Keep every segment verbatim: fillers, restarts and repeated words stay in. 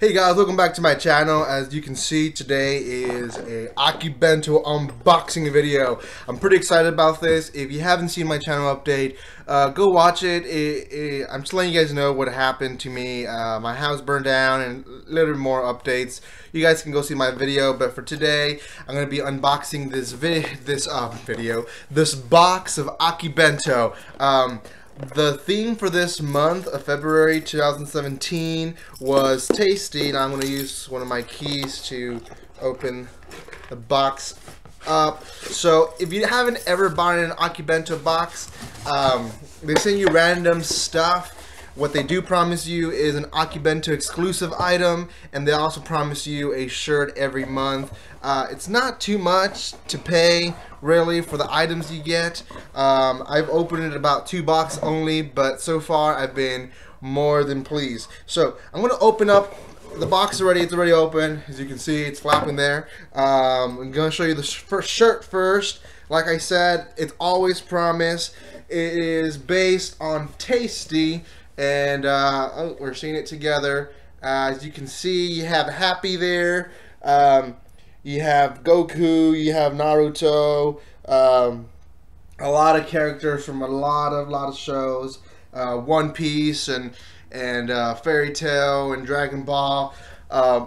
Hey guys, welcome back to my channel. As you can see, today is a Akibento unboxing video. I'm pretty excited about this. If you haven't seen my channel update, uh, go watch it. It, it. I'm just letting you guys know what happened to me. Uh, my house burned down and a little bit more updates. You guys can go see my video, but for today, I'm going to be unboxing this, vid this uh, video, this box of Akibento. Um, The theme for this month of February two thousand seventeen was tasty, and I'm going to use one of my keys to open the box up. So if you haven't ever bought an Akibento box, um, they send you random stuff. What they do promise you is an Akibento exclusive item, and they also promise you a shirt every month. Uh, it's not too much to pay, really, for the items you get. Um, I've opened it about two boxes only, but so far I've been more than pleased. So I'm going to open up the box already. It's already open. As you can see, it's flapping there. Um, I'm going to show you the first shirt first. Like I said, it's always promised. It is based on tasty. And uh, oh, we're seeing it together. Uh, as you can see, you have Happy there. Um, you have Goku. You have Naruto. Um, a lot of characters from a lot of lot of shows. Uh, One Piece and and uh, Fairy Tail and Dragon Ball. Uh,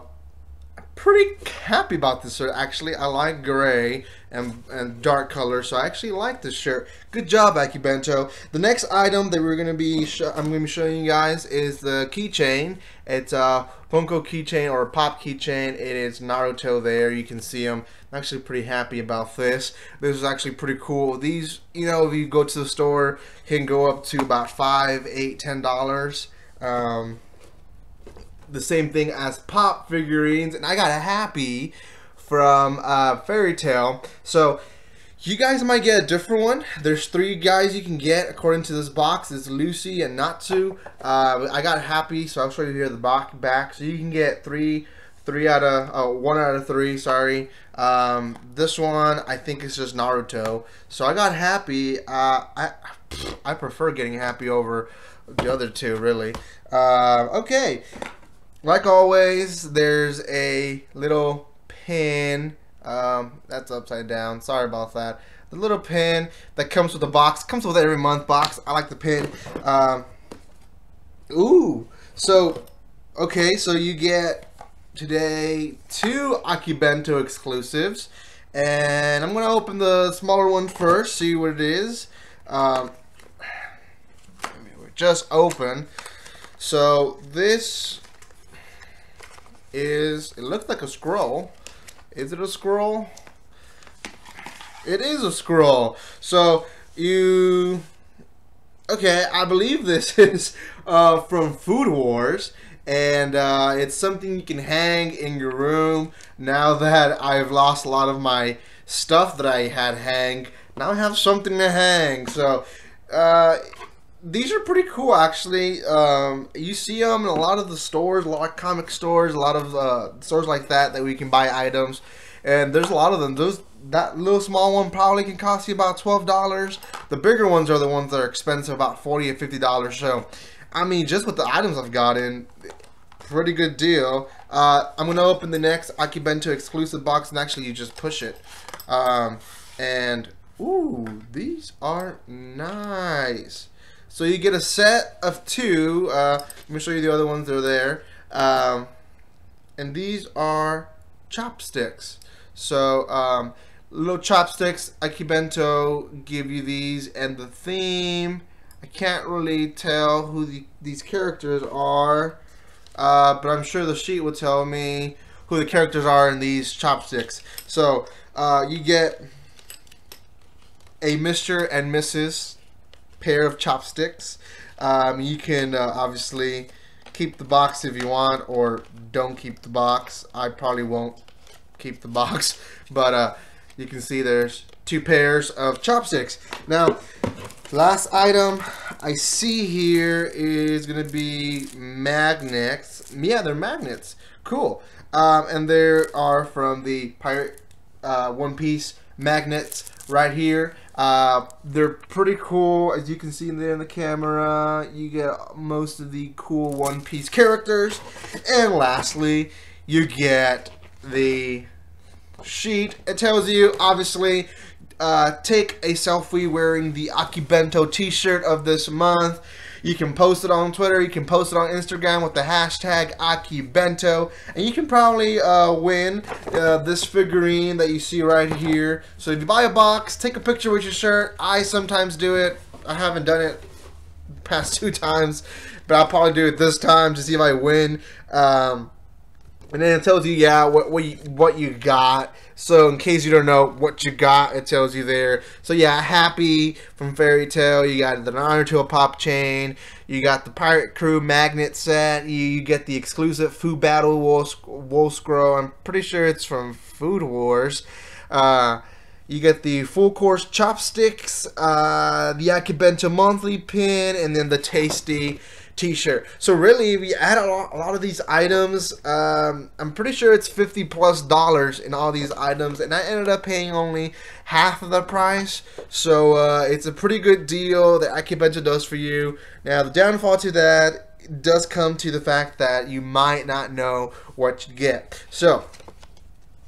pretty happy about this shirt, actually. I like gray and, and dark color, so I actually like this shirt. Good job, Akibento. The next item that we're gonna be sh I'm gonna be showing you guys is the keychain. It's a Funko keychain or a pop keychain. It is Naruto there. You can see him. I'm actually pretty happy about this. This is actually pretty cool. These, you know, if you go to the store, can go up to about five, eight, ten dollars. Um, the same thing as pop figurines, and I got a Happy from uh, Fairy Tail. So you guys might get a different one. There's three guys you can get according to this box. It's Lucy and Natsu. Uh, I got Happy, so I'll show you here the box back. So you can get three, three out of oh, one out of three. Sorry. Um, this one I think is just Naruto. So I got Happy. Uh, I I prefer getting Happy over the other two, really. Uh, okay. Like always, there's a little pin. Um, that's upside down. Sorry about that. The little pin that comes with the box. Comes with every month box. I like the pin. Um, ooh. So, okay. So you get today two Akibento exclusives. And I'm going to open the smaller one first. See what it is. Um, just open. So this... is it looks like a scroll. Is it a scroll? It is a scroll. So you okay, I believe this is uh, from Food Wars, and uh, it's something you can hang in your room. Now that I've lost a lot of my stuff that I had hang, now I have something to hang. So uh, these are pretty cool, actually. Um, you see them in a lot of the stores, a lot of comic stores, a lot of uh, stores like that that we can buy items. And there's a lot of them. Those that little small one probably can cost you about twelve dollars. The bigger ones are the ones that are expensive, about forty or fifty dollars. So, I mean, just with the items I've gotten, pretty good deal. Uh, I'm gonna open the next Akibento exclusive box, and actually, you just push it, um, and ooh, these are nice. So you get a set of two. Uh, let me show you the other ones that are there. Um, and these are chopsticks. So um, little chopsticks, Akibento give you these. And the theme, I can't really tell who the, these characters are. Uh, but I'm sure the sheet will tell me who the characters are in these chopsticks. So uh, you get a Mister and Missus pair of chopsticks. Um, you can uh, obviously keep the box if you want, or don't keep the box. I probably won't keep the box, but uh, you can see there's two pairs of chopsticks. Now, last item I see here is gonna be magnets. Yeah, they're magnets. Cool. Um, and they are from the pirate uh, One Piece magnets right here. Uh, they're pretty cool, as you can see there in the camera. You get most of the cool One Piece characters. And lastly, you get the sheet. It tells you, obviously, uh, take a selfie wearing the Akibento t-shirt of this month. You can post it on Twitter, you can post it on Instagram with the hashtag Akibento, and you can probably uh, win uh, this figurine that you see right here. So if you buy a box, take a picture with your shirt. I sometimes do it. I haven't done it the past two times, but I'll probably do it this time to see if I win. Um, and then it tells you, yeah, what, what, you, what you got. So in case you don't know what you got, it tells you there. So yeah, Happy from Fairy Tail. You got the Naruto pop chain. You got the Pirate Crew magnet set. You, you get the exclusive Food Battle wool, wool scroll. I'm pretty sure it's from Food Wars. Uh, you get the full course chopsticks, uh, the Akibento monthly pin, and then the tasty t-shirt. So really, if you add a lot, a lot of these items, um, I'm pretty sure it's fifty plus dollars in all these items, and I ended up paying only half of the price. So uh, it's a pretty good deal that Akibento does for you. Now the downfall to that does come to the fact that you might not know what you get. So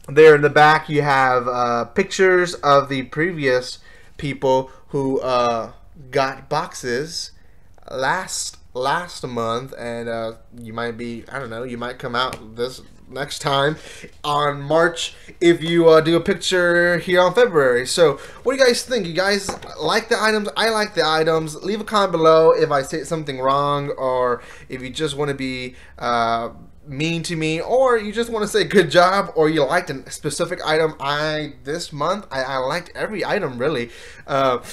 there in the back you have uh, pictures of the previous people who uh, got boxes last last month, and uh, you might be, I don't know, you might come out this next time on March if you uh, do a picture here on February. So what do you guys think? You guys like the items? I like the items. Leave a comment below if I say something wrong, or if you just want to be uh, mean to me, or you just want to say good job, or you liked a specific item. I this month I, I liked every item, really. uh,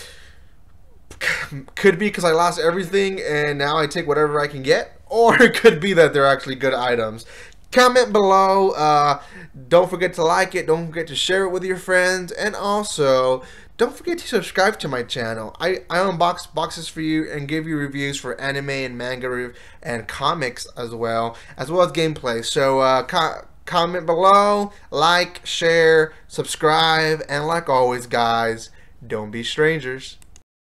Could be because I lost everything and now I take whatever I can get, or it could be that they're actually good items. Comment below. Uh, don't forget to like it. Don't forget to share it with your friends, and also don't forget to subscribe to my channel. I, I unbox boxes for you and give you reviews for anime and manga and comics as well, as well as gameplay. So uh, co comment below, like, share, subscribe, and like always, guys, don't be strangers.